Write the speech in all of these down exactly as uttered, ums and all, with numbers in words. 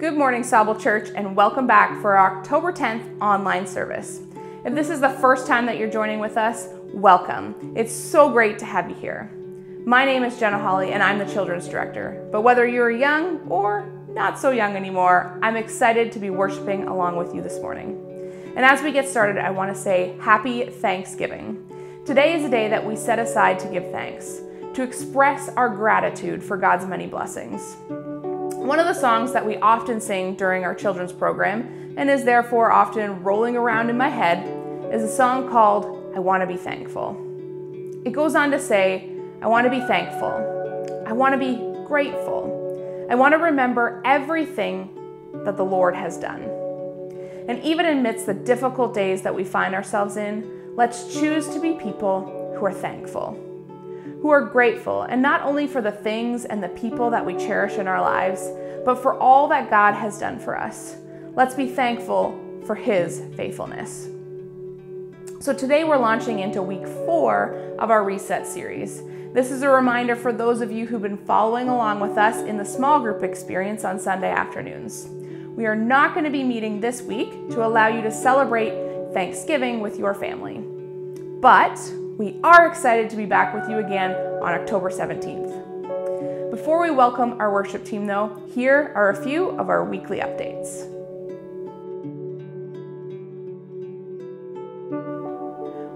Good morning, Sauble Church, and welcome back for our October tenth online service. If this is the first time that you're joining with us, welcome. It's so great to have you here. My name is Jenna Holly, and I'm the Children's Director. But whether you're young or not so young anymore, I'm excited to be worshiping along with you this morning. And as we get started, I want to say Happy Thanksgiving. Today is a day that we set aside to give thanks, to express our gratitude for God's many blessings. One of the songs that we often sing during our children's program, and is therefore often rolling around in my head, is a song called, I Want to Be Thankful. It goes on to say, I want to be thankful. I want to be grateful. I want to remember everything that the Lord has done. And even amidst the difficult days that we find ourselves in, let's choose to be people who are thankful, who are grateful, and not only for the things and the people that we cherish in our lives, but for all that God has done for us. Let's be thankful for His faithfulness. So today we're launching into week four of our Reset series. This is a reminder for those of you who've been following along with us in the small group experience on Sunday afternoons. We are not going to be meeting this week to allow you to celebrate Thanksgiving with your family, but we are excited to be back with you again on October seventeenth. Before we welcome our worship team though, here are a few of our weekly updates.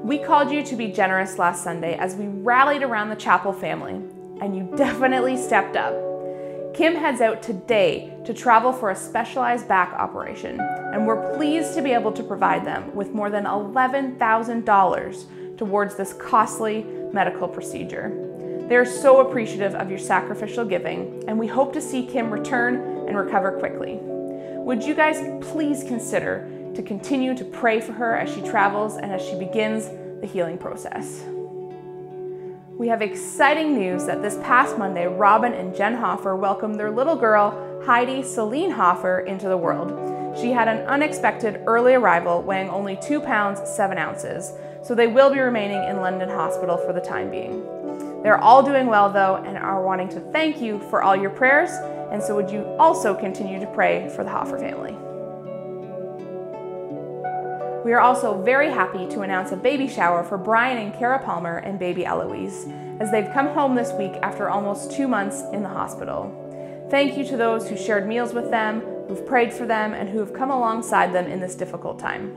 We called you to be generous last Sunday as we rallied around the chapel family, and you definitely stepped up. Kim heads out today to travel for a specialized back operation, and we're pleased to be able to provide them with more than eleven thousand dollars towards this costly medical procedure. They are so appreciative of your sacrificial giving, and we hope to see Kim return and recover quickly. Would you guys please consider to continue to pray for her as she travels and as she begins the healing process? We have exciting news that this past Monday, Robin and Jen Hoffer welcomed their little girl, Heidi Celine Hoffer, into the world. She had an unexpected early arrival weighing only two pounds, seven ounces. So they will be remaining in London hospital for the time being. They're all doing well though, and are wanting to thank you for all your prayers, and so would you also continue to pray for the Hoffer family. We are also very happy to announce a baby shower for Brian and Kara Palmer and baby Eloise, as they've come home this week after almost two months in the hospital. Thank you to those who shared meals with them, who've prayed for them, and who have come alongside them in this difficult time.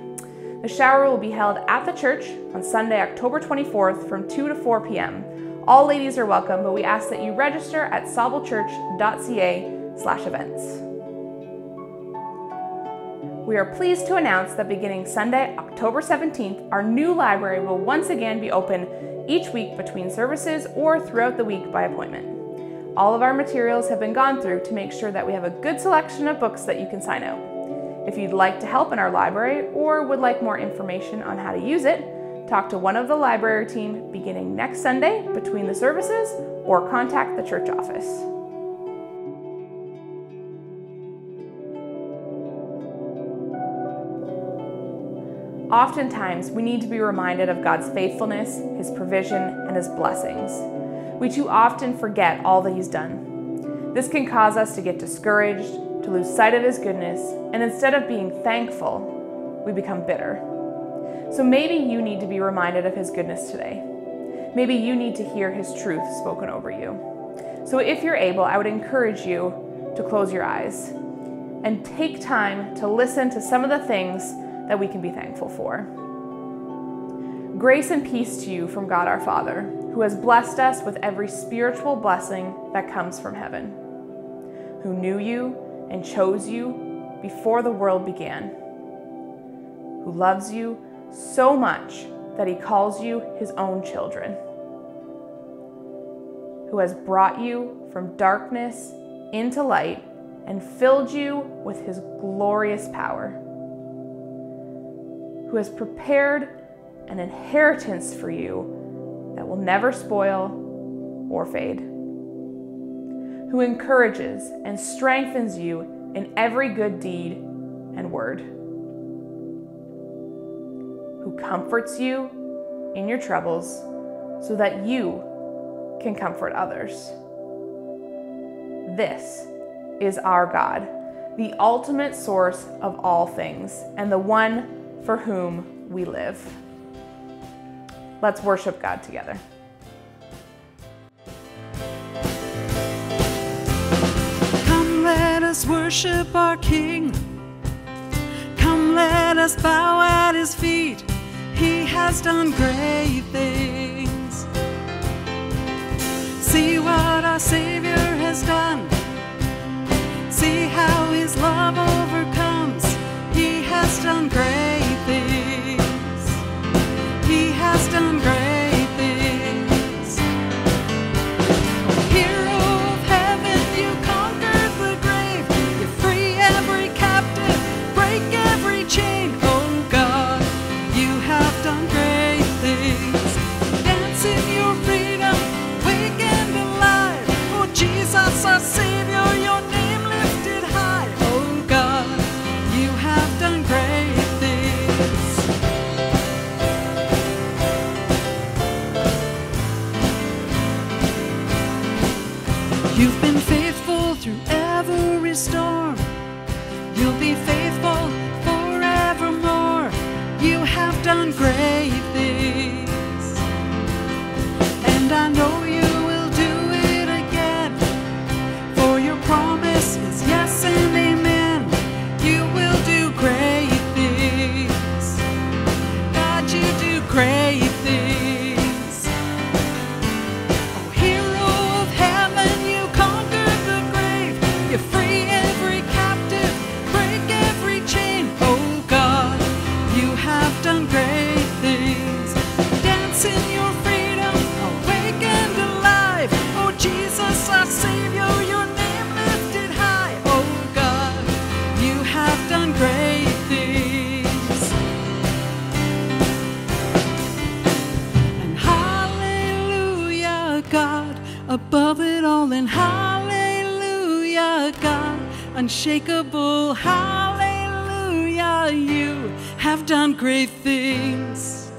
The shower will be held at the church on Sunday, October twenty-fourth from two to four p m All ladies are welcome, but we ask that you register at sauble church dot c a slash events. We are pleased to announce that beginning Sunday, October seventeenth, our new library will once again be open each week between services or throughout the week by appointment. All of our materials have been gone through to make sure that we have a good selection of books that you can sign out. If you'd like to help in our library or would like more information on how to use it, talk to one of the library team beginning next Sunday between the services or contact the church office. Oftentimes, we need to be reminded of God's faithfulness, His provision, and His blessings. We too often forget all that He's done. This can cause us to get discouraged, to lose sight of His goodness, and instead of being thankful, we become bitter. So maybe you need to be reminded of His goodness today. Maybe you need to hear His truth spoken over you. So if you're able, I would encourage you to close your eyes and take time to listen to some of the things that we can be thankful for. Grace and peace to you from God our Father, who has blessed us with every spiritual blessing that comes from heaven, who knew you and chose you before the world began, who loves you so much that He calls you His own children, who has brought you from darkness into light and filled you with His glorious power, who has prepared an inheritance for you that will never spoil or fade, who encourages and strengthens you in every good deed and word, who comforts you in your troubles so that you can comfort others. This is our God, the ultimate source of all things, and the one for whom we live. Let's worship God together. Come, let us worship our King. Come, let us bow at his feet. He has done great things. See what our Savior has done. See how his love overcomes. He has done great things. He has done great things. Oh, hero of heaven, you conquered the grave. You free every captive, break every chain. Oh God, you have done great things. Dance in your freedom, wake and alive. Oh Jesus, our Savior, your name. You've been faithful through every storm. You'll be faithful forevermore. You have done great things. And I know you will do it again. For your promise is yes and amen. You will do great things. God, you do great things. Above it all, and hallelujah, God, unshakable, hallelujah, you have done great things.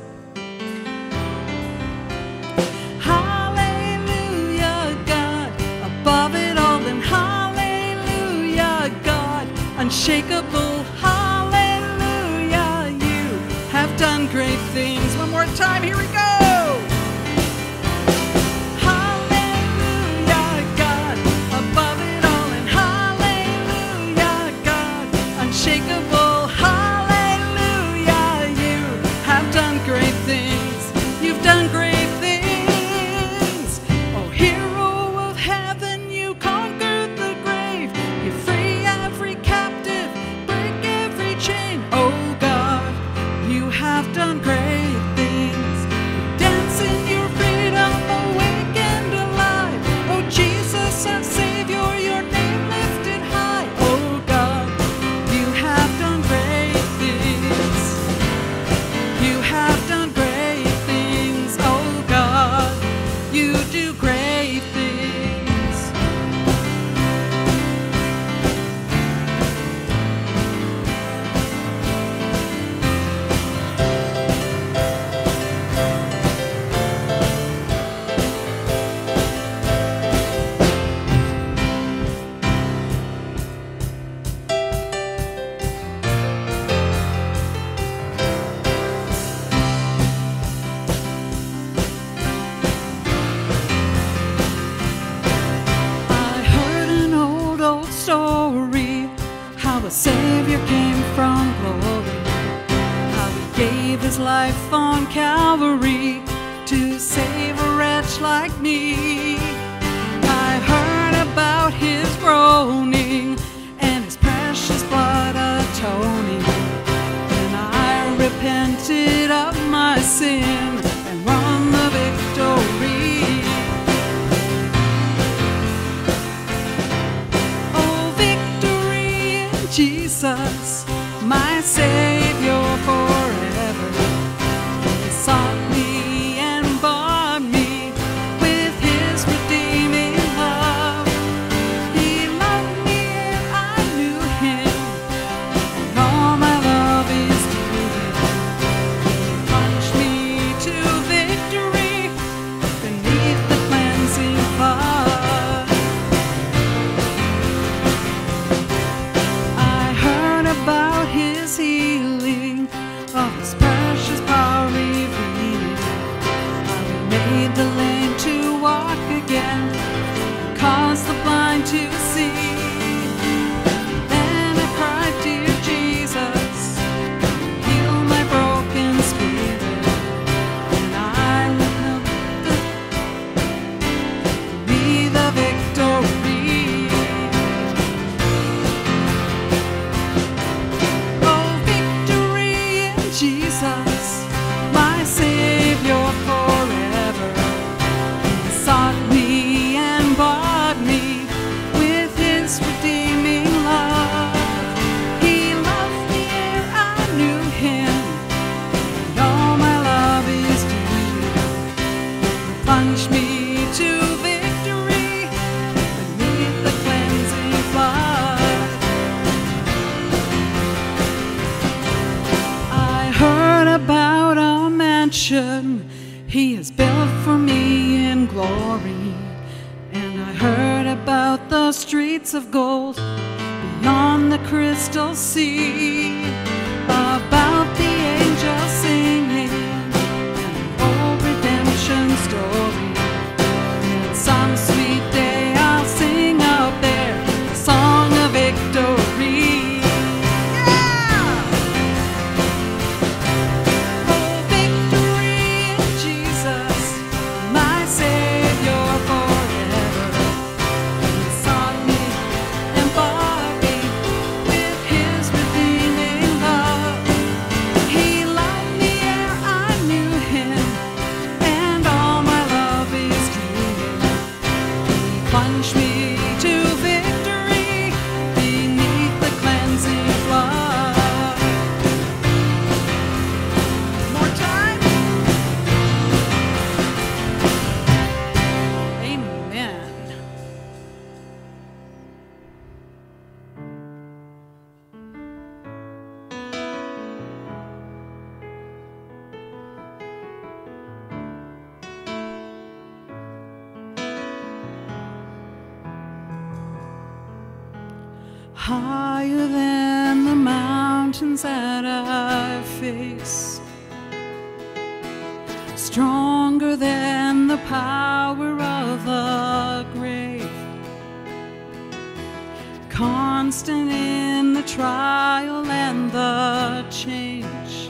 Hallelujah, God, above it all, and hallelujah, God, unshakable, hallelujah, you have done great things. One more time, here we go. Life on Calvary to save a wretch like me. I heard about his groaning and his precious blood atoning, and I repented of my sin and won the victory. Oh, victory in Jesus, my Savior forever. He sought me and bought me with his redeeming love. He loved me made the lame to walk again, caused the blind to see. Then I cried, dear Jesus, heal my broken spirit. And I will be the victory. Oh, victory in Jesus, my Savior forever. He sought me and bought me with His redeeming love. He loved me ere I knew Him, and all my love is to you. Plunge me to victory beneath the cleansing flood. I heard about a He has built for me in glory, and I heard about the streets of gold beyond the crystal sea, about the angels singing an old redemption story. And some sweet day I'll sing out there a song of victory. Higher than the mountains that I face, stronger than the power of the grave, constant in the trial and the change.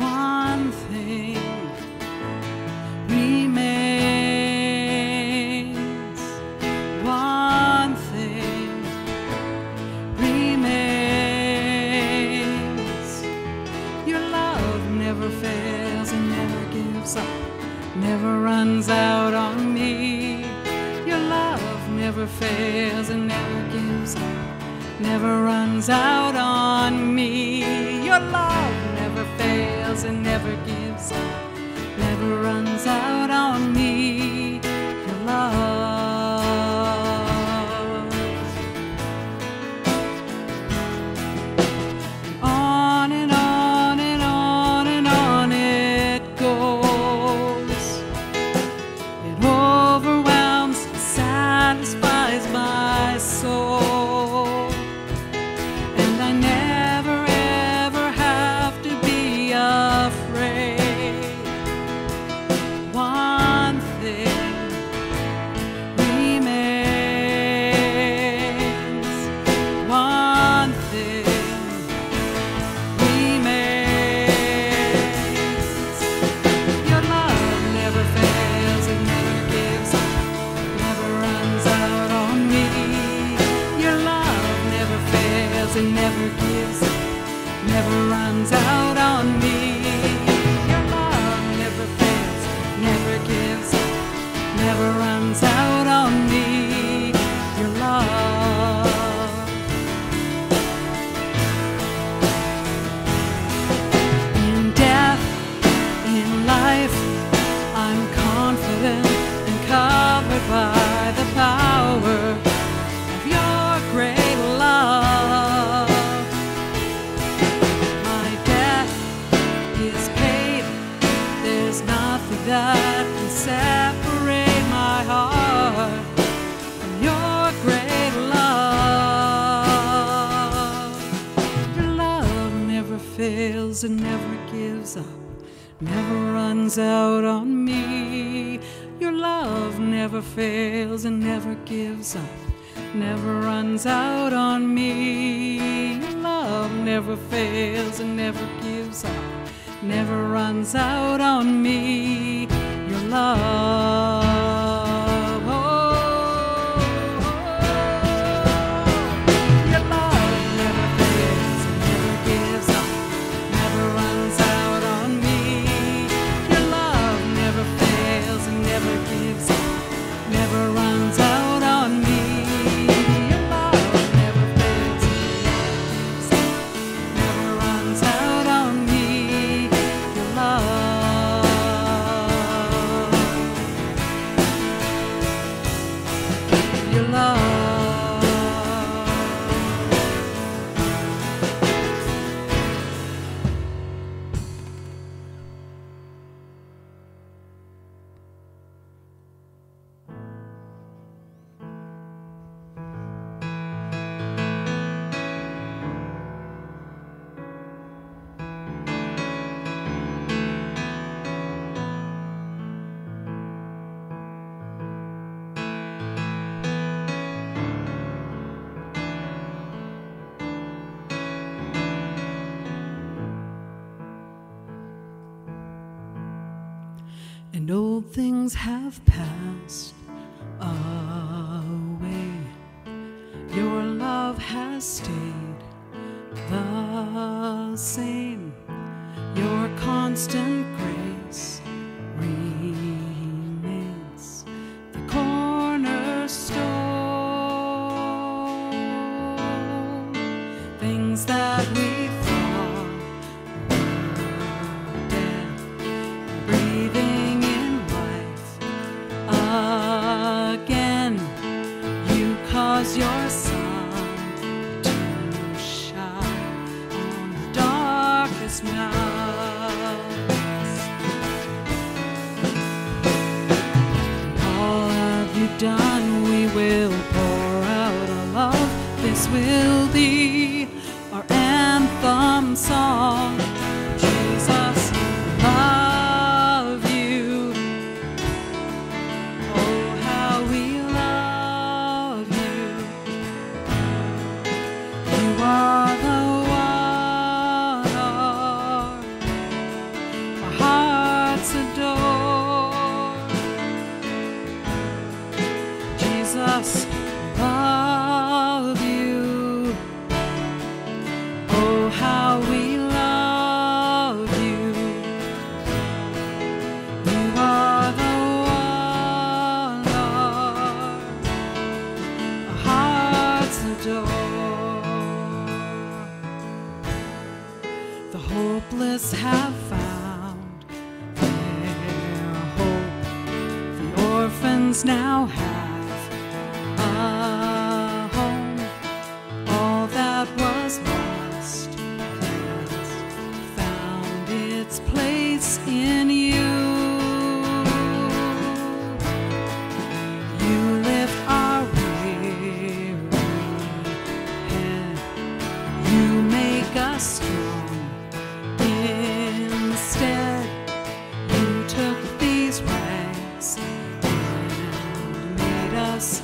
One thing remains. One thing never runs out on me. Your love never fails and never gives up, never runs out on me. Your love never fails and never gives up, never runs out on me. Your love. On and on. never runs out on me. Your love never fails and never gives up, never runs out on me. Your love never fails and never gives up, never runs out on me. Your love, oh, oh, your love never fails and never gives up, never runs out on me. Your love never fails and never gives up, never runs out. And old things have passed away, your love has stayed the same, your constant grace remains the cornerstone. Things that we done, we will pour out our love. This will be our anthem song. Jesus, love you. Oh, how we love you. You are the one our hearts adore. Love you. Oh, how we love you. You are the one our hearts adore. The hopeless have found their hope. The orphans now have a home. All that was lost has found its place in you. You lift our weary head. You make us strong instead. You took these rags and made us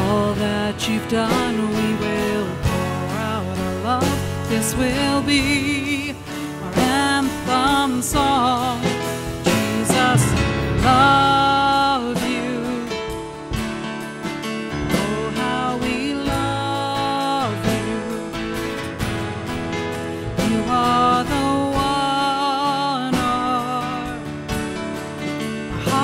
all that you've done, we will pour out our love. This will be our anthem song. Jesus, love you. Oh, how we love you. You are the love you. Oh, how I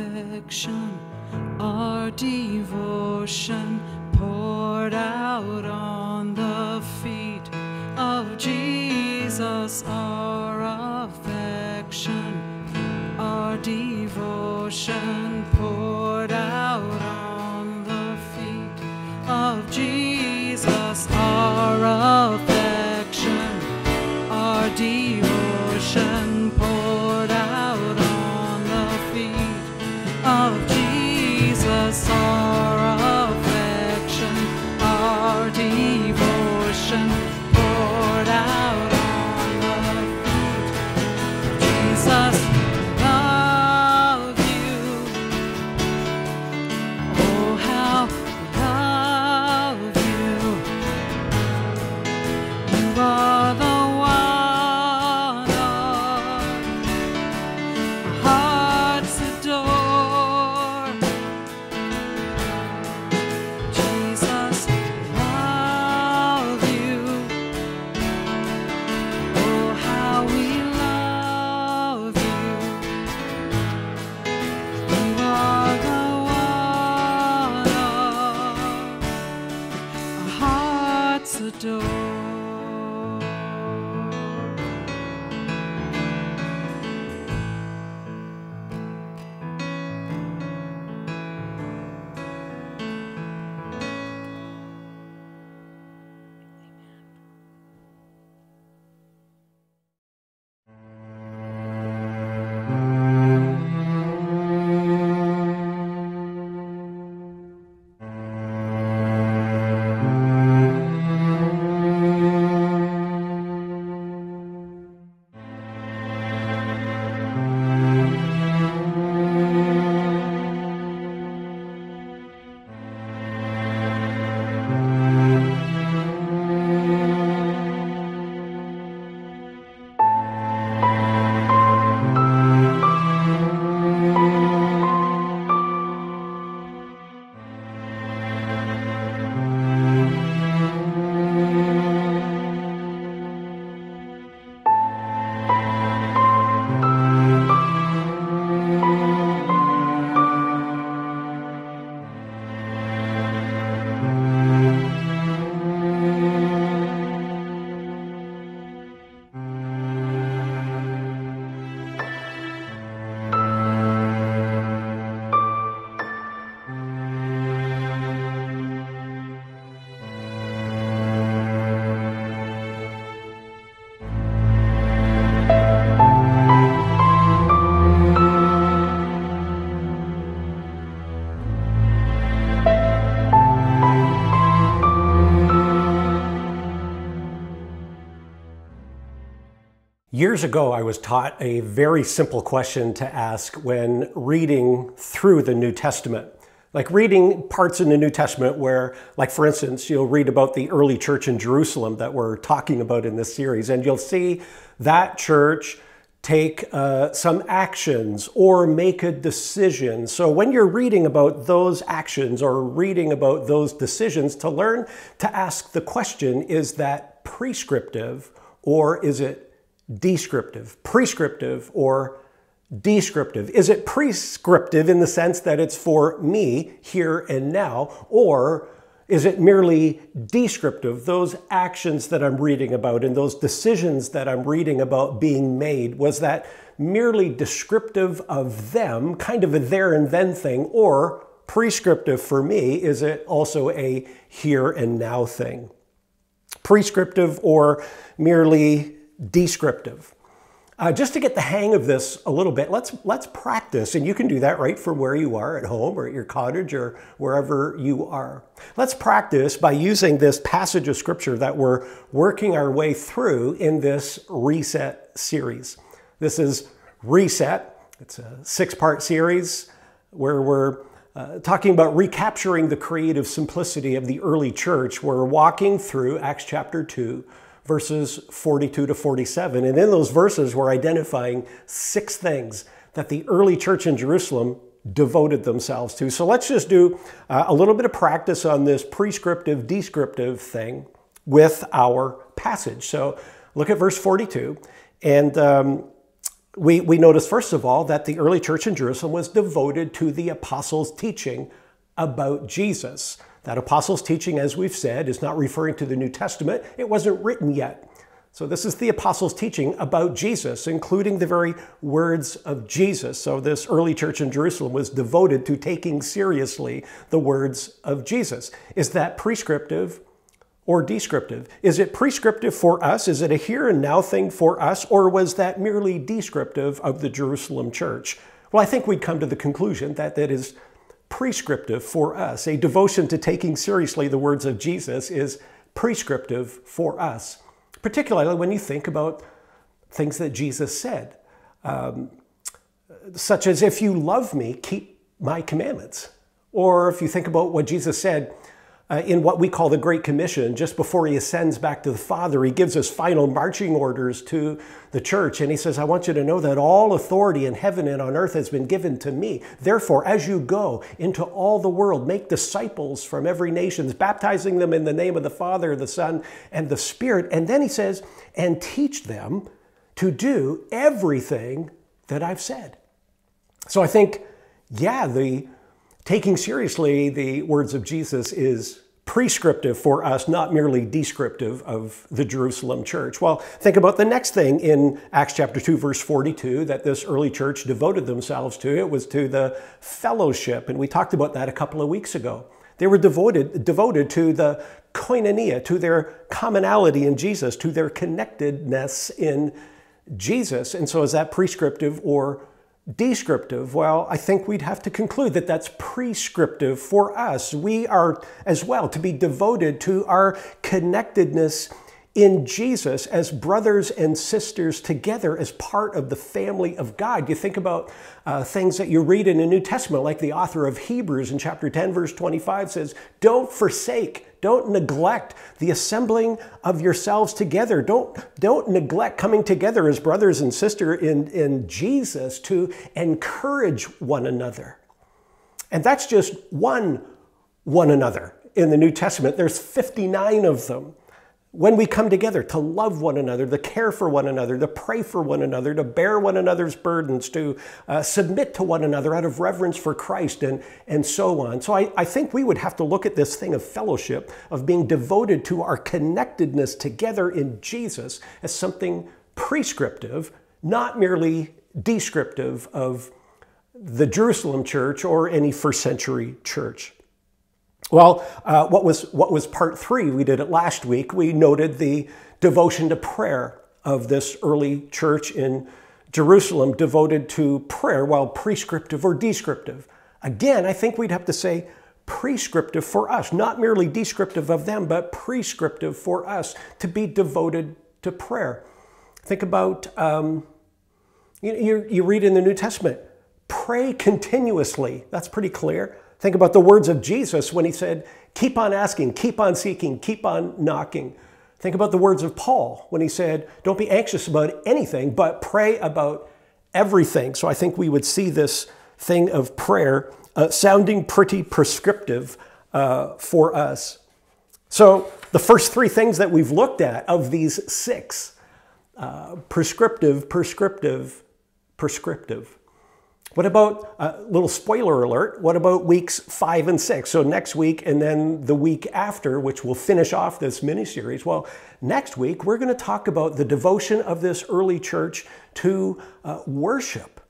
affection, our devotion poured out on the feet of Jesus. Our affection, our devotion poured out on the feet of Jesus. Our affection, our devotion poured out on the feet of Jesus. Our affection, our devotion poured out on the feet of Jesus. Love you, oh how love you. You are the Years ago, I was taught a very simple question to ask when reading through the New Testament. Like reading parts in the New Testament where, like for instance, you'll read about the early church in Jerusalem that we're talking about in this series, and you'll see that church take uh, some actions or make a decision. So when you're reading about those actions or reading about those decisions, to learn to ask the question, is that prescriptive or is it descriptive? Prescriptive or descriptive? Is it prescriptive in the sense that it's for me here and now, or is it merely descriptive? Those actions that I'm reading about and those decisions that I'm reading about being made, was that merely descriptive of them, kind of a there and then thing, or prescriptive for me? Is it also a here and now thing? Prescriptive or merely descriptive. Uh, just to get the hang of this a little bit, let's let's practice, and you can do that right from where you are at home or at your cottage or wherever you are. Let's practice by using this passage of scripture that we're working our way through in this Reset series. This is Reset. It's a six-part series where we're Uh, talking about recapturing the creative simplicity of the early church. We're walking through Acts chapter two, verses forty-two to forty-seven. And in those verses, we're identifying six things that the early church in Jerusalem devoted themselves to. So let's just do uh, a little bit of practice on this prescriptive, descriptive thing with our passage. So look at verse forty-two, and um, we, we notice, first of all, that the early church in Jerusalem was devoted to the apostles' teaching about Jesus. That apostles' teaching, as we've said, is not referring to the New Testament. It wasn't written yet. So this is the apostles' teaching about Jesus, including the very words of Jesus. So this early church in Jerusalem was devoted to taking seriously the words of Jesus. Is that prescriptive or descriptive? Is it prescriptive for us? Is it a here and now thing for us? Or was that merely descriptive of the Jerusalem church? Well, I think we'd come to the conclusion that that is prescriptive for us. A devotion to taking seriously the words of Jesus is prescriptive for us, particularly when you think about things that Jesus said, um, such as, if you love me, keep my commandments. Or if you think about what Jesus said uh, in what we call the Great Commission, just before he ascends back to the Father, he gives his final marching orders to the church. And he says, I want you to know that all authority in heaven and on earth has been given to me. Therefore, as you go into all the world, make disciples from every nation, baptizing them in the name of the Father, the Son, and the Spirit. And then he says, and teach them to do everything that I've said. So I think, yeah, the taking seriously the words of Jesus is prescriptive for us, not merely descriptive of the Jerusalem church. Well, think about the next thing in Acts chapter two, verse forty-two, that this early church devoted themselves to. It was to the fellowship, and we talked about that a couple of weeks ago. They were devoted, devoted to the koinonia, to their commonality in Jesus, to their connectedness in Jesus. And so is that prescriptive or descriptive? Well, I think we'd have to conclude that that's prescriptive for us. We are as well to be devoted to our connectedness in Jesus as brothers and sisters together as part of the family of God. You think about uh, things that you read in the New Testament, like the author of Hebrews in chapter ten, verse twenty-five says, don't forsake, don't neglect the assembling of yourselves together. Don't, don't neglect coming together as brothers and sisters in, in Jesus to encourage one another. And that's just one one another in the New Testament. There's fifty-nine of them. When we come together to love one another, to care for one another, to pray for one another, to bear one another's burdens, to uh, submit to one another out of reverence for Christ, and, and so on. So I, I think we would have to look at this thing of fellowship, of being devoted to our connectedness together in Jesus, as something prescriptive, not merely descriptive of the Jerusalem church or any first century church. Well, uh, what was, what was part three? We did it last week. We noted the devotion to prayer of this early church in Jerusalem, devoted to prayer, while prescriptive or descriptive. Again, I think we'd have to say prescriptive for us, not merely descriptive of them, but prescriptive for us to be devoted to prayer. Think about, um, you, you, you read in the New Testament, pray continuously. That's pretty clear. Think about the words of Jesus when he said, keep on asking, keep on seeking, keep on knocking. Think about the words of Paul when he said, don't be anxious about anything, but pray about everything. So I think we would see this thing of prayer uh, sounding pretty prescriptive uh, for us. So the first three things that we've looked at of these six, uh, prescriptive, prescriptive, prescriptive. What about, a uh, little spoiler alert, what about weeks five and six? So next week and then the week after, which will finish off this mini-series. Well, next week we're going to talk about the devotion of this early church to uh, worship.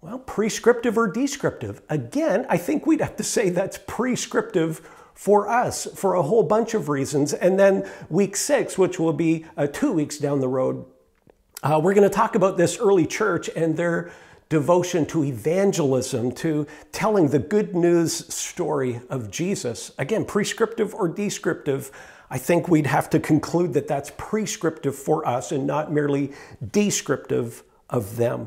Well, prescriptive or descriptive? Again, I think we'd have to say that's prescriptive for us for a whole bunch of reasons. And then week six, which will be uh, two weeks down the road, uh, we're going to talk about this early church and their devotion to evangelism, to telling the good news story of Jesus. Again, prescriptive or descriptive, I think we'd have to conclude that that's prescriptive for us and not merely descriptive of them.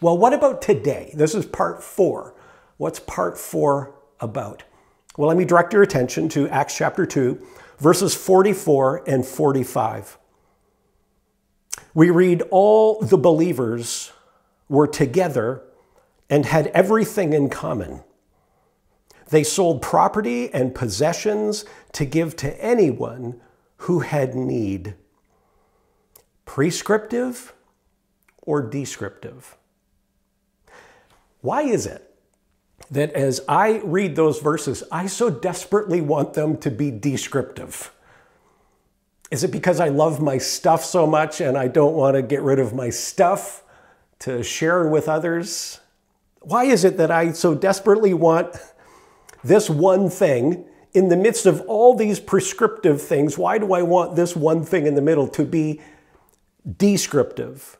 Well, what about today? This is part four. What's part four about? Well, let me direct your attention to Acts chapter two, verses forty-four and forty-five. We read, all the believers were together and had everything in common. They sold property and possessions to give to anyone who had need. Prescriptive or descriptive. Why is it that as I read those verses, I so desperately want them to be descriptive? Is it because I love my stuff so much and I don't want to get rid of my stuff to share with others? Why is it that I so desperately want this one thing in the midst of all these prescriptive things? Why do I want this one thing in the middle to be descriptive?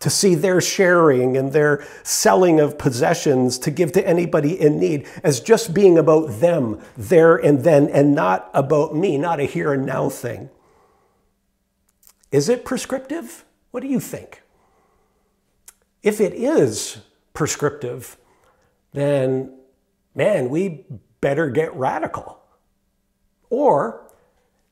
To see their sharing and their selling of possessions to give to anybody in need as just being about them, there and then, and not about me, not a here and now thing. Is it prescriptive? What do you think? If it is prescriptive, then, man, we better get radical. Or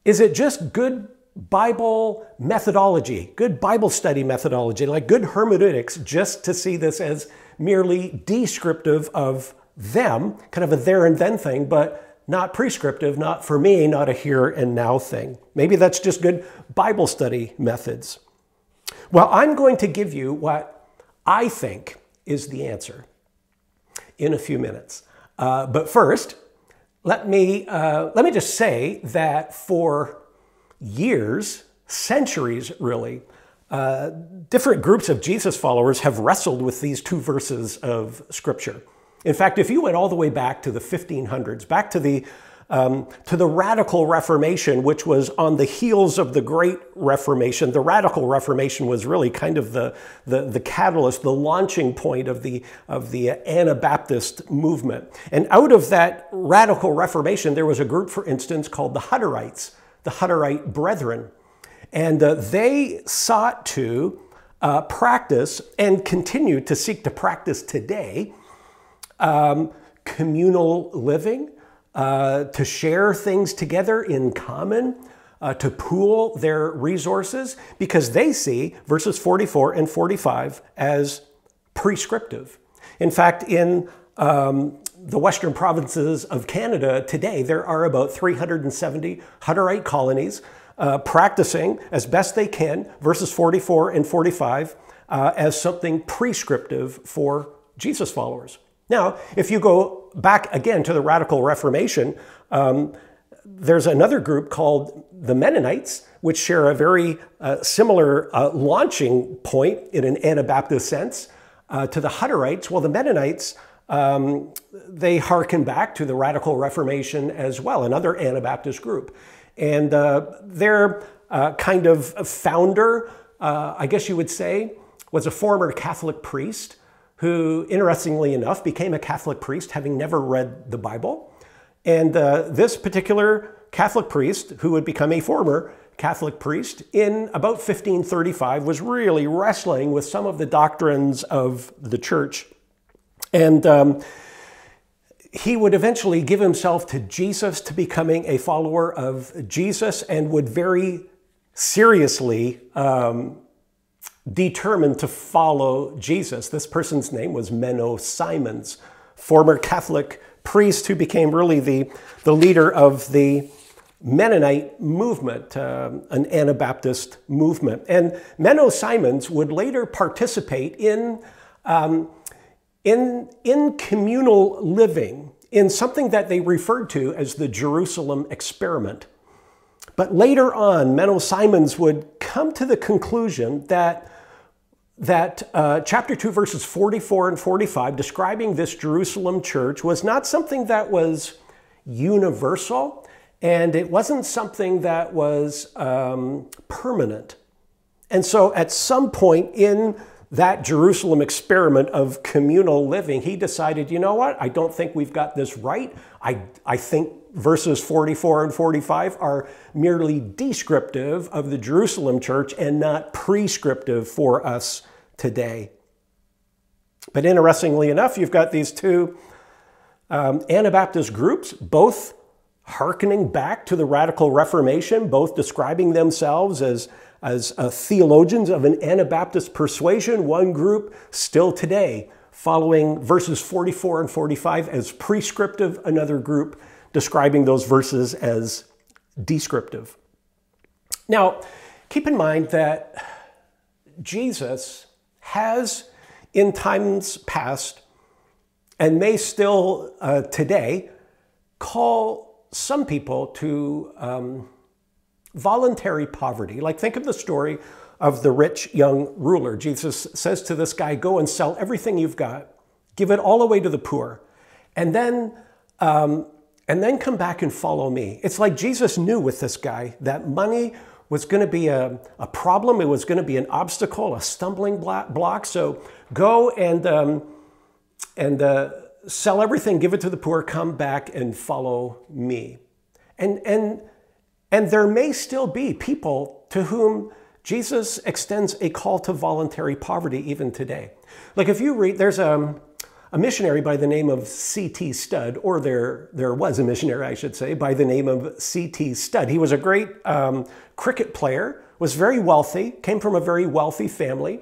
is it just good Bible methodology, good Bible study methodology, like good hermeneutics, just to see this as merely descriptive of them, kind of a there and then thing, but not prescriptive, not for me, not a here and now thing? Maybe that's just good Bible study methods. Well, I'm going to give you what I think is the answer in a few minutes. Uh, but first, let me, uh, let me just say that for years, centuries really, uh, different groups of Jesus followers have wrestled with these two verses of Scripture. In fact, if you went all the way back to the fifteen hundreds, back to the, um, to the Radical Reformation, which was on the heels of the Great Reformation, the Radical Reformation was really kind of the, the, the catalyst, the launching point of the, of the Anabaptist movement. And out of that Radical Reformation, there was a group, for instance, called the Hutterites, the Hutterite Brethren, and uh, they sought to uh, practice and continue to seek to practice today um, communal living, uh, to share things together in common, uh, to pool their resources, because they see verses forty-four and forty-five as prescriptive. In fact, in um, the Western provinces of Canada today, there are about three hundred seventy Hutterite colonies uh, practicing as best they can verses forty-four and forty-five uh, as something prescriptive for Jesus followers. Now, if you go back again to the Radical Reformation, um, there's another group called the Mennonites, which share a very uh, similar uh, launching point in an Anabaptist sense uh, to the Hutterites. Well, the Mennonites, Um, they hearken back to the Radical Reformation as well, another Anabaptist group. And uh, their uh, kind of founder, uh, I guess you would say, was a former Catholic priest who, interestingly enough, became a Catholic priest having never read the Bible. And uh, this particular Catholic priest, who would become a former Catholic priest, in about fifteen thirty-five was really wrestling with some of the doctrines of the church. And um, he would eventually give himself to Jesus, to becoming a follower of Jesus, and would very seriously um, determine to follow Jesus. This person's name was Menno Simons, former Catholic priest who became really the, the leader of the Mennonite movement, um, an Anabaptist movement. And Menno Simons would later participate in Um, In, in communal living, in something that they referred to as the Jerusalem experiment. But later on, Menno Simons would come to the conclusion that, that uh, chapter two, verses forty-four and forty-five, describing this Jerusalem church, was not something that was universal, and it wasn't something that was um, permanent. And so at some point in that Jerusalem experiment of communal living, he decided, you know what, I don't think we've got this right. I, I think verses forty-four and forty-five are merely descriptive of the Jerusalem church and not prescriptive for us today. But interestingly enough, you've got these two um, Anabaptist groups, both hearkening back to the Radical Reformation, both describing themselves as As uh, theologians of an Anabaptist persuasion. One group still today following verses forty-four and forty-five as prescriptive, another group describing those verses as descriptive. Now, keep in mind that Jesus has in times past and may still uh, today call some people to um, voluntary poverty. Like, think of the story of the rich young ruler. Jesus says to this guy, go and sell everything you've got, give it all away to the poor, and then, um, and then come back and follow me. It's like Jesus knew with this guy that money was going to be a, a problem. It was going to be an obstacle, a stumbling block. So go and, um, and uh, sell everything, give it to the poor, come back and follow me. And, and, and there may still be people to whom Jesus extends a call to voluntary poverty even today. Like, if you read, there's a, a missionary by the name of C T Studd, or there, there was a missionary, I should say, by the name of C T Studd. He was a great um, cricket player, was very wealthy, came from a very wealthy family,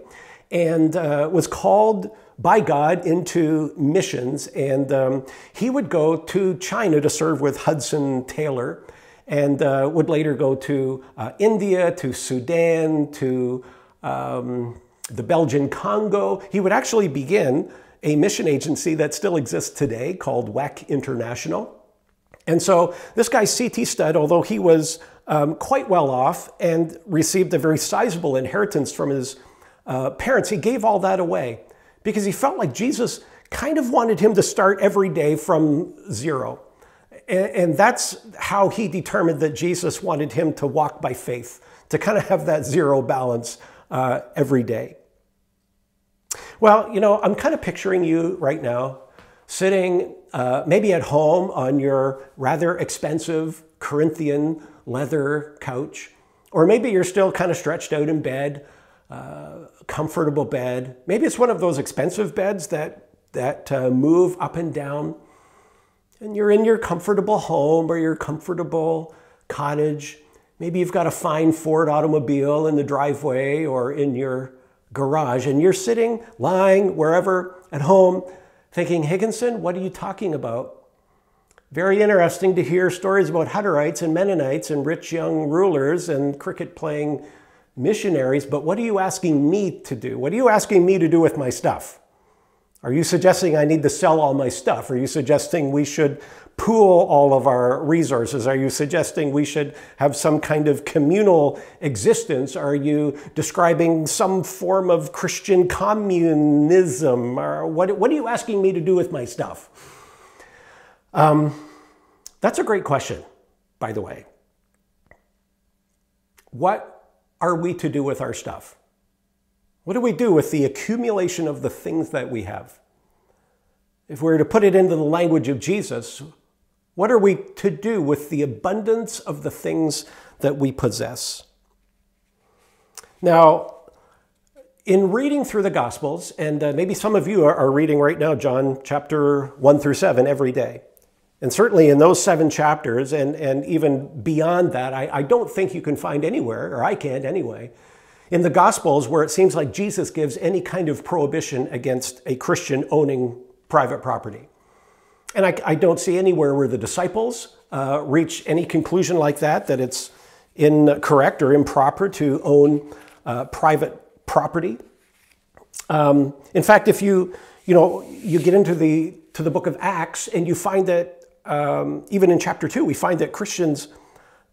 and uh, was called by God into missions. And um, he would go to China to serve with Hudson Taylor, and uh, would later go to uh, India, to Sudan, to um, the Belgian Congo. He would actually begin a mission agency that still exists today called W E C International. And so this guy, C T Studd, although he was um, quite well off and received a very sizable inheritance from his uh, parents, he gave all that away because he felt like Jesus kind of wanted him to start every day from zero. And that's how he determined that Jesus wanted him to walk by faith, to kind of have that zero balance uh, every day. Well, you know, I'm kind of picturing you right now sitting uh, maybe at home on your rather expensive Corinthian leather couch, or maybe you're still kind of stretched out in bed, uh, comfortable bed. Maybe it's one of those expensive beds that, that uh, move up and down. And you're in your comfortable home or your comfortable cottage. Maybe you've got a fine Ford automobile in the driveway or in your garage, and you're sitting, lying, wherever, at home, thinking, Higginson, what are you talking about? Very interesting to hear stories about Hutterites and Mennonites and rich young rulers and cricket-playing missionaries, but what are you asking me to do? What are you asking me to do with my stuff? Are you suggesting I need to sell all my stuff? Are you suggesting we should pool all of our resources? Are you suggesting we should have some kind of communal existence? Are you describing some form of Christian communism? Or what, what are you asking me to do with my stuff? Um, that's a great question, by the way. What are we to do with our stuff? What do we do with the accumulation of the things that we have? If we were to put it into the language of Jesus, what are we to do with the abundance of the things that we possess? Now, in reading through the Gospels, and uh, maybe some of you are, are reading right now John chapter one through seven every day. And certainly in those seven chapters and, and even beyond that, I, I don't think you can find anywhere, or I can't anyway, in the Gospels where it seems like Jesus gives any kind of prohibition against a Christian owning private property. And I, I don't see anywhere where the disciples uh, reach any conclusion like that, that it's incorrect or improper to own uh, private property. Um, in fact, if you, you know, you get into the, to the book of Acts and you find that um, even in chapter two, we find that Christians,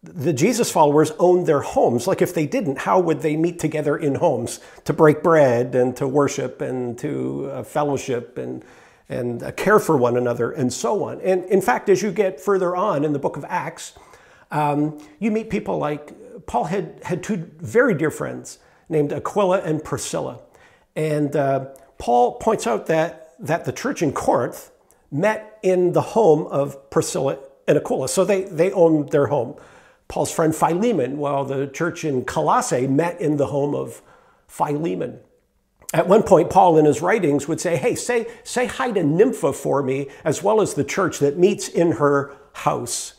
the Jesus followers, owned their homes. Like, if they didn't, how would they meet together in homes to break bread and to worship and to uh, fellowship and, and uh, care for one another and so on? And in fact, as you get further on in the book of Acts, um, you meet people like Paul had, had two very dear friends named Aquila and Priscilla. And uh, Paul points out that, that the church in Corinth met in the home of Priscilla and Aquila. So they, they owned their home. Paul's friend Philemon, while the church in Colossae met in the home of Philemon. At one point, Paul in his writings would say, hey, say, say hi to Nympha for me, as well as the church that meets in her house.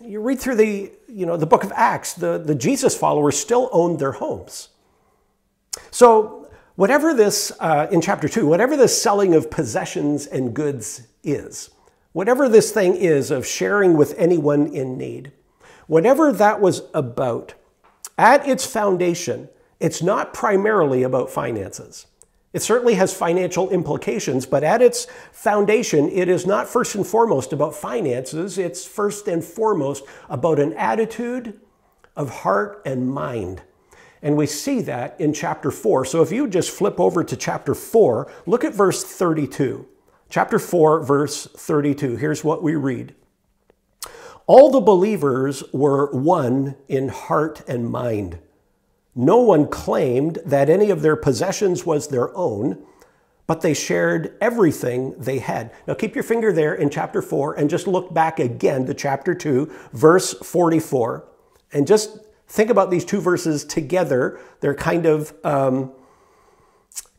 You read through the, you know, the book of Acts, the, the Jesus followers still owned their homes. So whatever this, uh, in chapter two, whatever this selling of possessions and goods is, whatever this thing is of sharing with anyone in need, whatever that was about, at its foundation, It's not primarily about finances. It certainly has financial implications, but at its foundation, it is not first and foremost about finances. It's first and foremost about an attitude of heart and mind. And we see that in chapter four. So if you just flip over to chapter four, look at verse thirty-two. Chapter four, verse thirty-two. Here's what we read. All the believers were one in heart and mind. No one claimed that any of their possessions was their own, but they shared everything they had. Now keep your finger there in chapter four and just look back again to chapter two, verse forty-four. And just think about these two verses together. They're kind of um,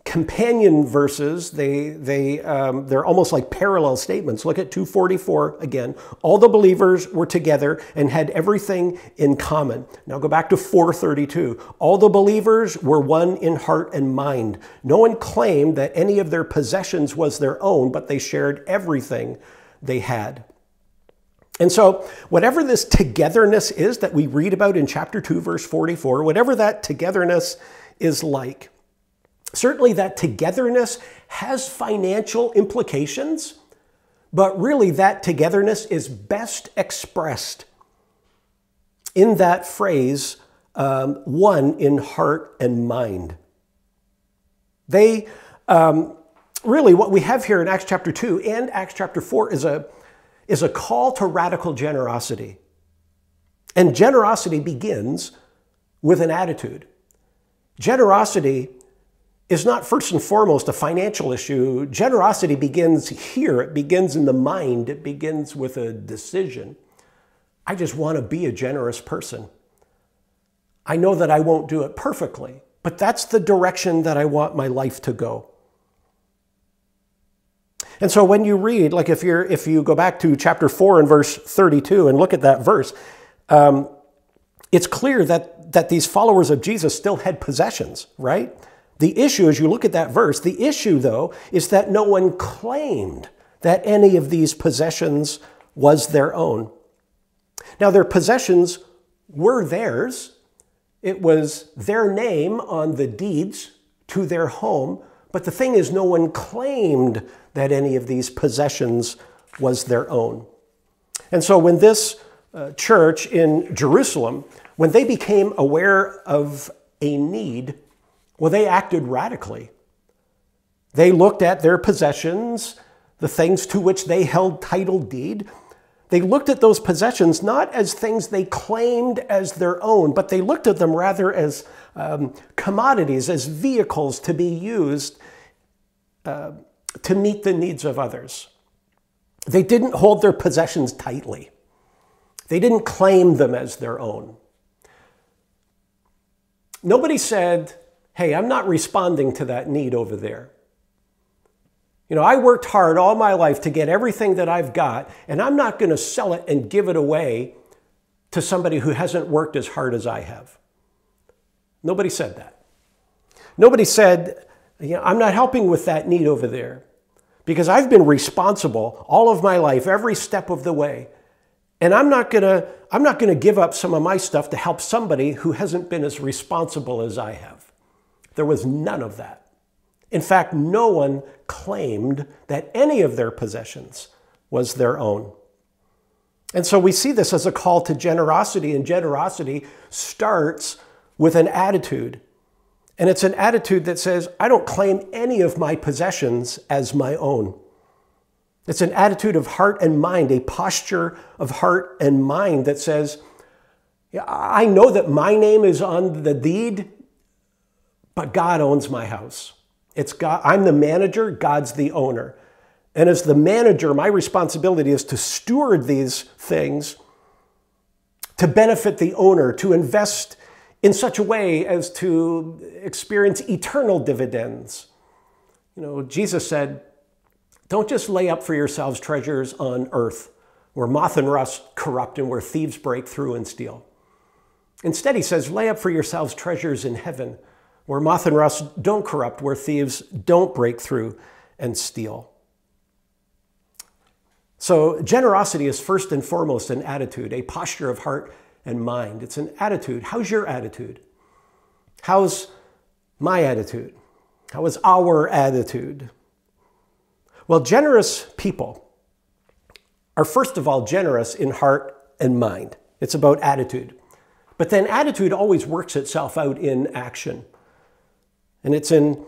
companion verses. They, they, um, they're almost like parallel statements. Look at two forty-four again. All the believers were together and had everything in common. Now go back to four thirty-two. All the believers were one in heart and mind. No one claimed that any of their possessions was their own, but they shared everything they had. And so whatever this togetherness is that we read about in chapter two, verse forty-four, whatever that togetherness is like, certainly that togetherness has financial implications, but really that togetherness is best expressed in that phrase, um, one in heart and mind. They, um, really what we have here in Acts chapter two and Acts chapter four is a is a call to radical generosity. And generosity begins with an attitude. Generosity is not first and foremost a financial issue. Generosity begins here. It begins in the mind. It begins with a decision. I just want to be a generous person. I know that I won't do it perfectly, but that's the direction that I want my life to go. And so when you read, like if you're, if you go back to chapter four and verse thirty-two and look at that verse, um, it's clear that, that these followers of Jesus still had possessions, right? The issue, as you look at that verse, the issue though, is that no one claimed that any of these possessions was their own. Now their possessions were theirs. It was their name on the deeds to their home. But the thing is, no one claimed that any of these possessions was their own. And so when this uh, church in Jerusalem, when they became aware of a need, well, they acted radically. They looked at their possessions, the things to which they held title deed. They looked at those possessions not as things they claimed as their own, but they looked at them rather as um, commodities, as vehicles to be used uh, to meet the needs of others. They didn't hold their possessions tightly. They didn't claim them as their own. Nobody said, hey, I'm not responding to that need over there. You know, I worked hard all my life to get everything that I've got, and I'm not going to sell it and give it away to somebody who hasn't worked as hard as I have. Nobody said that. Nobody said, you know, I'm not helping with that need over there because I've been responsible all of my life, every step of the way, and I'm not going to, I'm not going to give up some of my stuff to help somebody who hasn't been as responsible as I have. There was none of that. In fact, no one claimed that any of their possessions was their own. And so we see this as a call to generosity, and generosity starts with an attitude. And it's an attitude that says, I don't claim any of my possessions as my own. It's an attitude of heart and mind, a posture of heart and mind that says, I know that my name is on the deed, but God owns my house. It's God, I'm the manager, God's the owner. And as the manager, my responsibility is to steward these things to benefit the owner, to invest in such a way as to experience eternal dividends. You know, Jesus said, don't just lay up for yourselves treasures on earth where moth and rust corrupt and where thieves break through and steal. Instead, he says, lay up for yourselves treasures in heaven where moth and rust don't corrupt, where thieves don't break through and steal. So generosity is first and foremost an attitude, a posture of heart and mind. It's an attitude. How's your attitude? How's my attitude? How was our attitude? Well, generous people are, first of all, generous in heart and mind. It's about attitude. But then attitude always works itself out in action. And it's in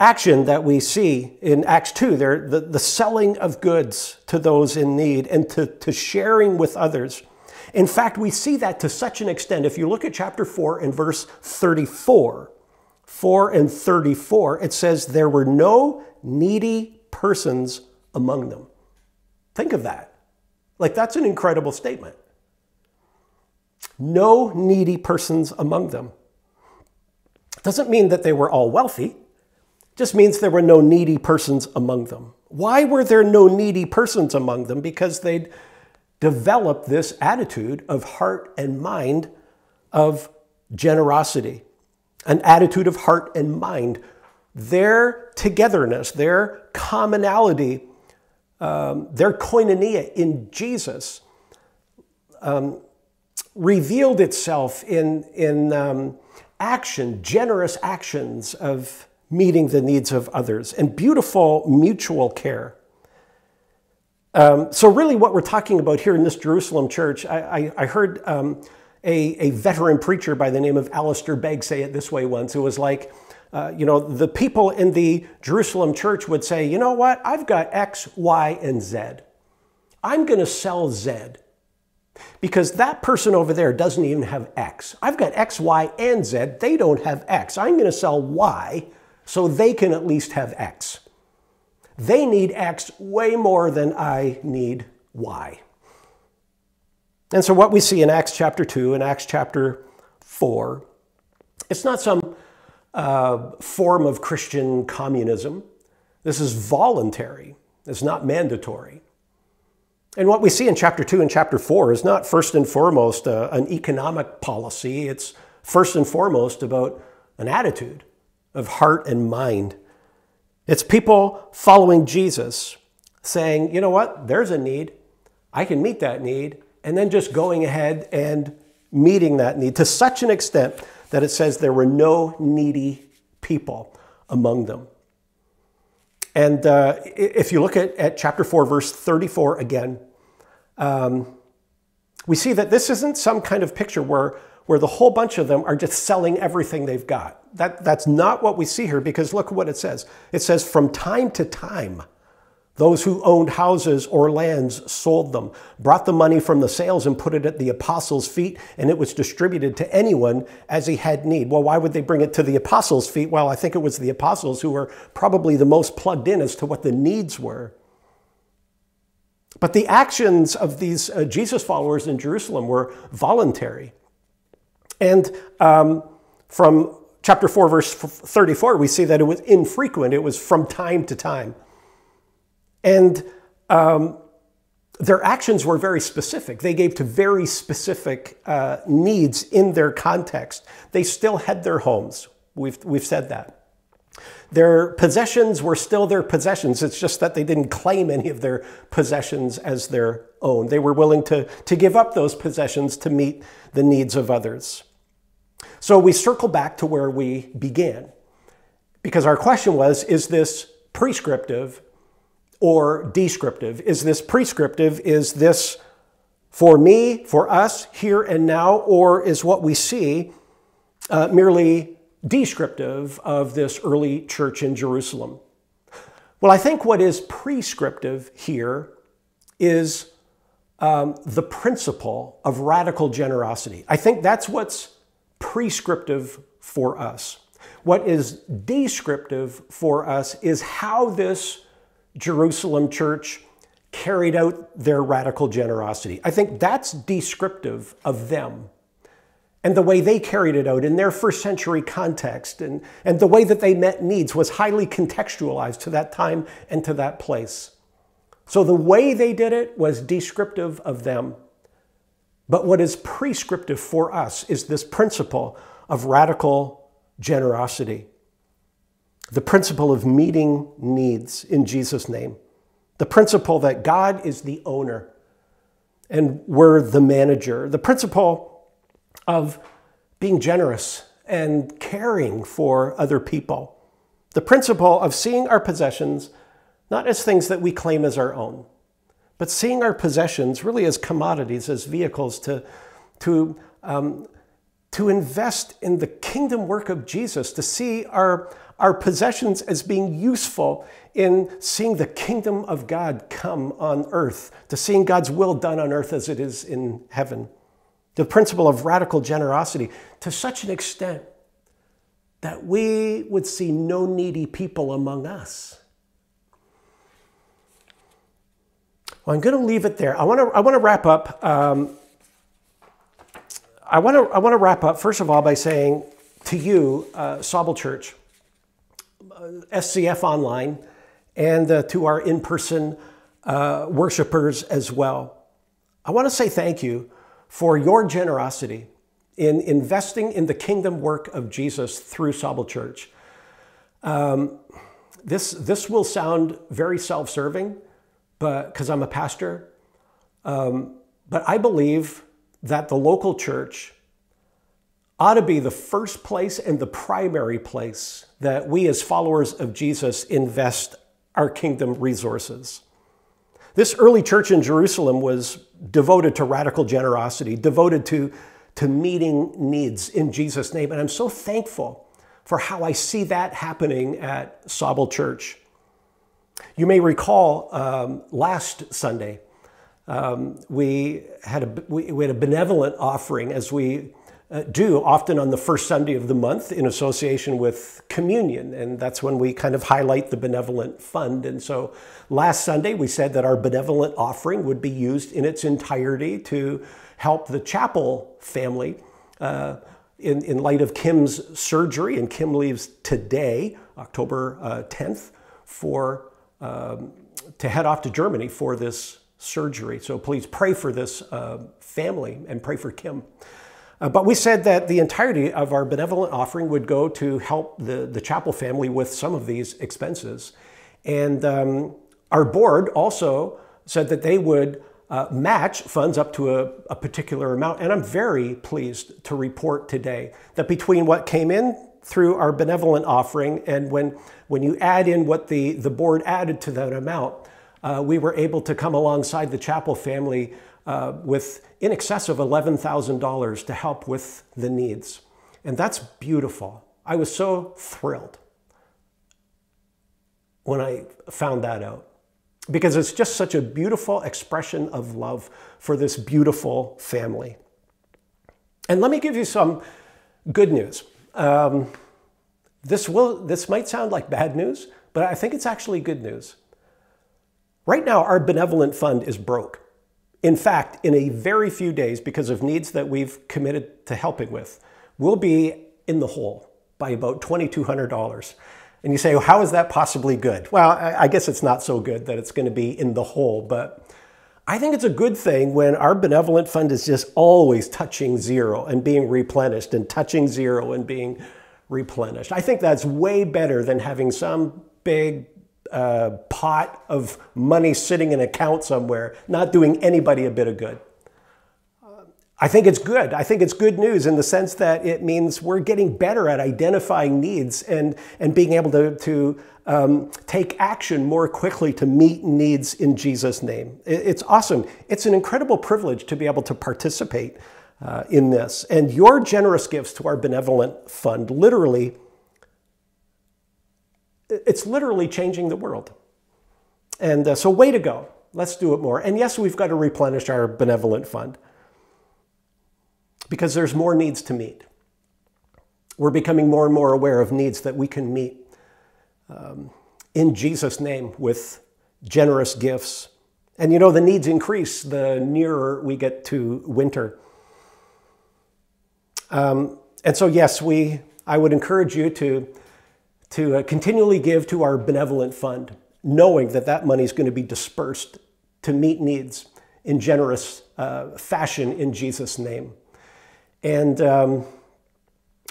action that we see in Acts two, there, the, the selling of goods to those in need and to, to sharing with others. In fact, we see that to such an extent, if you look at chapter four and verse thirty-four, four and thirty-four, it says, there were no needy persons among them. Think of that. Like, that's an incredible statement. No needy persons among them. Doesn't mean that they were all wealthy. Just means there were no needy persons among them. Why were there no needy persons among them? Because they'd developed this attitude of heart and mind of generosity. An attitude of heart and mind. Their togetherness, their commonality, um, their koinonia in Jesus um, revealed itself in, in um, action, generous actions of meeting the needs of others and beautiful mutual care. Um, so really what we're talking about here in this Jerusalem church, I, I, I heard um, a, a veteran preacher by the name of Alistair Begg say it this way once. It was like, uh, you know, the people in the Jerusalem church would say, you know what, I've got X, Y, and Z. I'm going to sell Z because that person over there doesn't even have X. I've got X, Y, and Z. They don't have X. I'm going to sell Y so they can at least have X. They need X way more than I need Y. And so what we see in Acts chapter two and Acts chapter four, it's not some uh, form of Christian communism. This is voluntary. It's not mandatory. And what we see in chapter two and chapter four is not first and foremost uh, an economic policy. It's first and foremost about an attitude of heart and mind. It's people following Jesus saying, you know what, there's a need. I can meet that need. And then just going ahead and meeting that need to such an extent that it says there were no needy people among them. And uh, if you look at, at chapter four, verse thirty-four again, um, we see that this isn't some kind of picture where, where the whole bunch of them are just selling everything they've got. That, that's not what we see here, because look what it says. It says, from time to time, those who owned houses or lands sold them, brought the money from the sales and put it at the apostles' feet, and it was distributed to anyone as he had need. Well, why would they bring it to the apostles' feet? Well, I think it was the apostles who were probably the most plugged in as to what the needs were. But the actions of these uh, Jesus followers in Jerusalem were voluntary. And um, from chapter four, verse thirty-four, we see that it was infrequent. It was from time to time. And um, their actions were very specific. They gave to very specific uh, needs in their context. They still had their homes. We've, we've said that. Their possessions were still their possessions. It's just that they didn't claim any of their possessions as their own. They were willing to, to give up those possessions to meet the needs of others. So we circle back to where we began, because our question was, is this prescriptive or descriptive? Is this prescriptive? Is this for me, for us, here and now, or is what we see uh, merely descriptive of this early church in Jerusalem? Well, I think what is prescriptive here is um, the principle of radical generosity. I think that's what's prescriptive for us. What is descriptive for us is how this Jerusalem church carried out their radical generosity. I think that's descriptive of them and the way they carried it out in their first century context, and, and the way that they met needs was highly contextualized to that time and to that place. So the way they did it was descriptive of them. But what is prescriptive for us is this principle of radical generosity, the principle of meeting needs in Jesus' name, the principle that God is the owner and we're the manager, the principle of being generous and caring for other people. The principle of seeing our possessions not as things that we claim as our own, but seeing our possessions really as commodities, as vehicles to, to, um, to invest in the kingdom work of Jesus, to see our, our possessions as being useful in seeing the kingdom of God come on earth, to seeing God's will done on earth as it is in heaven. The principle of radical generosity to such an extent that we would see no needy people among us. Well, I'm going to leave it there. I want to, I want to wrap up. Um, I want to, I want to wrap up, first of all, by saying to you, uh, Sauble Church, S C F Online, and uh, to our in-person uh, worshipers as well, I want to say thank you for your generosity in investing in the kingdom work of Jesus through Sauble Church. Um, this, this will sound very self-serving, but because I'm a pastor, um, but I believe that the local church ought to be the first place and the primary place that we as followers of Jesus invest our kingdom resources. This early church in Jerusalem was devoted to radical generosity, devoted to, to meeting needs in Jesus' name. And I'm so thankful for how I see that happening at Sauble Church. You may recall um, last Sunday, um, we, had a, we, we had a benevolent offering, as we uh, do often on the first Sunday of the month in association with communion. And that's when we kind of highlight the benevolent fund. And so last Sunday, we said that our benevolent offering would be used in its entirety to help the Chapel family uh, in, in light of Kim's surgery. And Kim leaves today, October uh, tenth, for Um, to head off to Germany for this surgery. So please pray for this uh, family and pray for Kim. Uh, but we said that the entirety of our benevolent offering would go to help the, the Chapel family with some of these expenses. And um, our board also said that they would uh, match funds up to a, a particular amount. And I'm very pleased to report today that between what came in through our benevolent offering, and when, when you add in what the, the board added to that amount, uh, we were able to come alongside the Chapel family uh, with in excess of eleven thousand dollars to help with the needs. And that's beautiful. I was so thrilled when I found that out, because it's just such a beautiful expression of love for this beautiful family. And let me give you some good news. Um, this will, this might sound like bad news, but I think it's actually good news. Right now, our benevolent fund is broke. In fact, in a very few days, because of needs that we've committed to helping with, we'll be in the hole by about twenty-two hundred dollars. And you say, well, how is that possibly good? Well, I, I guess it's not so good that it's going to be in the hole, but I think it's a good thing when our benevolent fund is just always touching zero and being replenished and touching zero and being replenished. I think that's way better than having some big uh, pot of money sitting in an account somewhere, not doing anybody a bit of good. I think it's good. I think it's good news in the sense that it means we're getting better at identifying needs and, and being able to, to um, take action more quickly to meet needs in Jesus' name. It's awesome. It's an incredible privilege to be able to participate uh, in this. And your generous gifts to our benevolent fund, literally, it's literally changing the world. And uh, so way to go. Let's do it more. And yes, we've got to replenish our benevolent fund, because there's more needs to meet. We're becoming more and more aware of needs that we can meet um, in Jesus' name with generous gifts. And you know, the needs increase the nearer we get to winter. Um, and so yes, we, I would encourage you to, to uh, continually give to our benevolent fund, knowing that that money is going to be dispersed to meet needs in generous uh, fashion in Jesus' name. And um,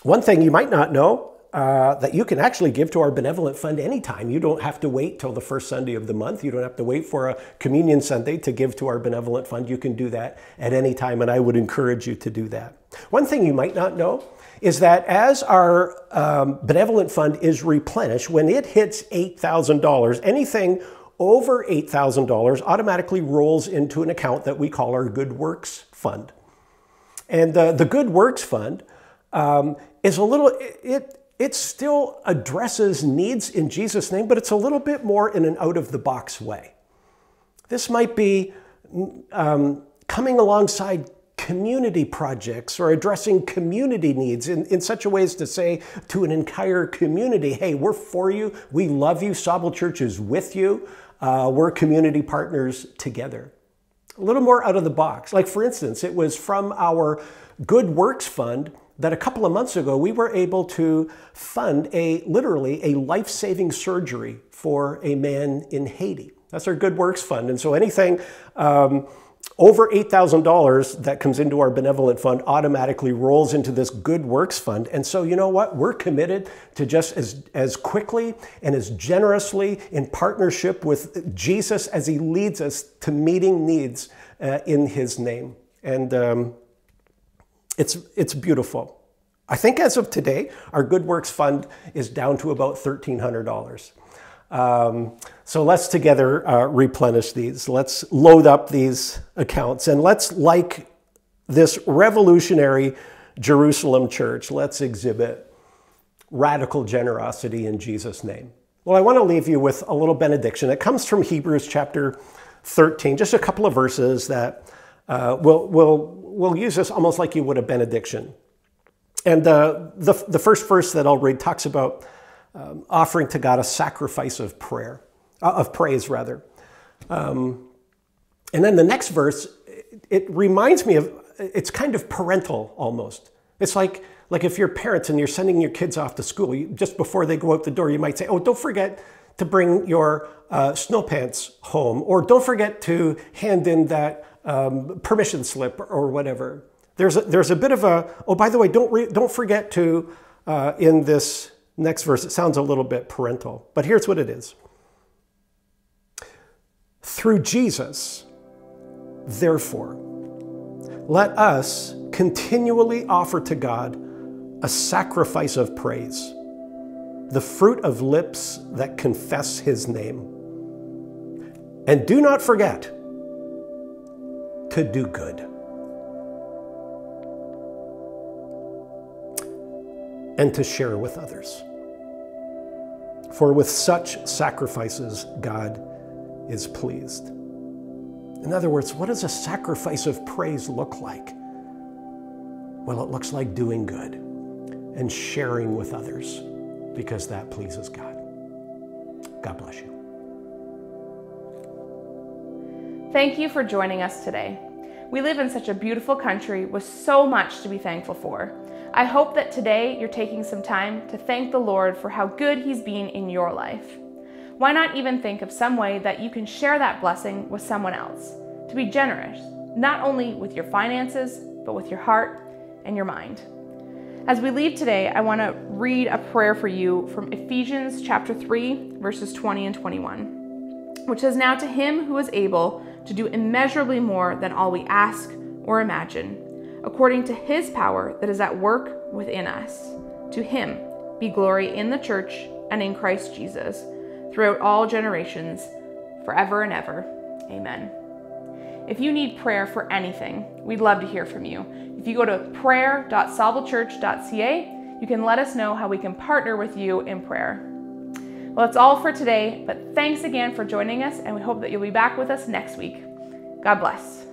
one thing you might not know, uh, that you can actually give to our benevolent fund anytime. You don't have to wait till the first Sunday of the month. You don't have to wait for a communion Sunday to give to our benevolent fund. You can do that at any time, and I would encourage you to do that. One thing you might not know is that as our um, benevolent fund is replenished, when it hits eight thousand dollars, anything over eight thousand dollars automatically rolls into an account that we call our Good Works Fund. And uh, the Good Works Fund um, is a little, it, it still addresses needs in Jesus' name, but it's a little bit more in an out-of-the-box way. This might be um, coming alongside community projects or addressing community needs in, in such a way as to say to an entire community, hey, we're for you, we love you, Sauble Church is with you, uh, we're community partners together. A little more out of the box. Like for instance, it was from our Good Works Fund that a couple of months ago we were able to fund a literally a life-saving surgery for a man in Haiti. That's our Good Works Fund. And so anything um, over eight thousand dollars that comes into our benevolent fund automatically rolls into this Good Works Fund. And so you know what? We're committed to just as, as quickly and as generously in partnership with Jesus as he leads us to meeting needs uh, in his name. And um, it's, it's beautiful. I think as of today, our Good Works Fund is down to about thirteen hundred dollars. Um, so let's together uh, replenish these. Let's load up these accounts and let's, like this revolutionary Jerusalem church, let's exhibit radical generosity in Jesus' name. Well, I want to leave you with a little benediction. It comes from Hebrews chapter thirteen, just a couple of verses that uh, we'll, we'll, we'll use this almost like you would a benediction. And uh, the, the first verse that I'll read talks about Um, offering to God a sacrifice of prayer, uh, of praise rather. Um, and then the next verse, it, it reminds me of, it's kind of parental almost. It's like, like if you're parents and you're sending your kids off to school, you, just before they go out the door, you might say, oh, don't forget to bring your uh, snow pants home, or don't forget to hand in that um, permission slip or whatever. There's a, there's a bit of a, oh, by the way, don't, re don't forget to, uh, in this next verse, it sounds a little bit parental, but here's what it is. Through Jesus, therefore, let us continually offer to God a sacrifice of praise, the fruit of lips that confess his name. And do not forget to do good. And to share with others. For with such sacrifices, God is pleased. In other words, what does a sacrifice of praise look like? Well, it looks like doing good and sharing with others because that pleases God. God bless you. Thank you for joining us today. We live in such a beautiful country with so much to be thankful for. I hope that today you're taking some time to thank the Lord for how good he's been in your life. Why not even think of some way that you can share that blessing with someone else? To be generous, not only with your finances, but with your heart and your mind. As we leave today, I want to read a prayer for you from Ephesians chapter three, verses twenty and twenty-one, which says, "Now to him who is able to do immeasurably more than all we ask or imagine, according to his power that is at work within us. To him be glory in the church and in Christ Jesus, throughout all generations, forever and ever. Amen." If you need prayer for anything, we'd love to hear from you. If you go to prayer dot sauble church dot c a, you can let us know how we can partner with you in prayer. Well, that's all for today, but thanks again for joining us, and we hope that you'll be back with us next week. God bless.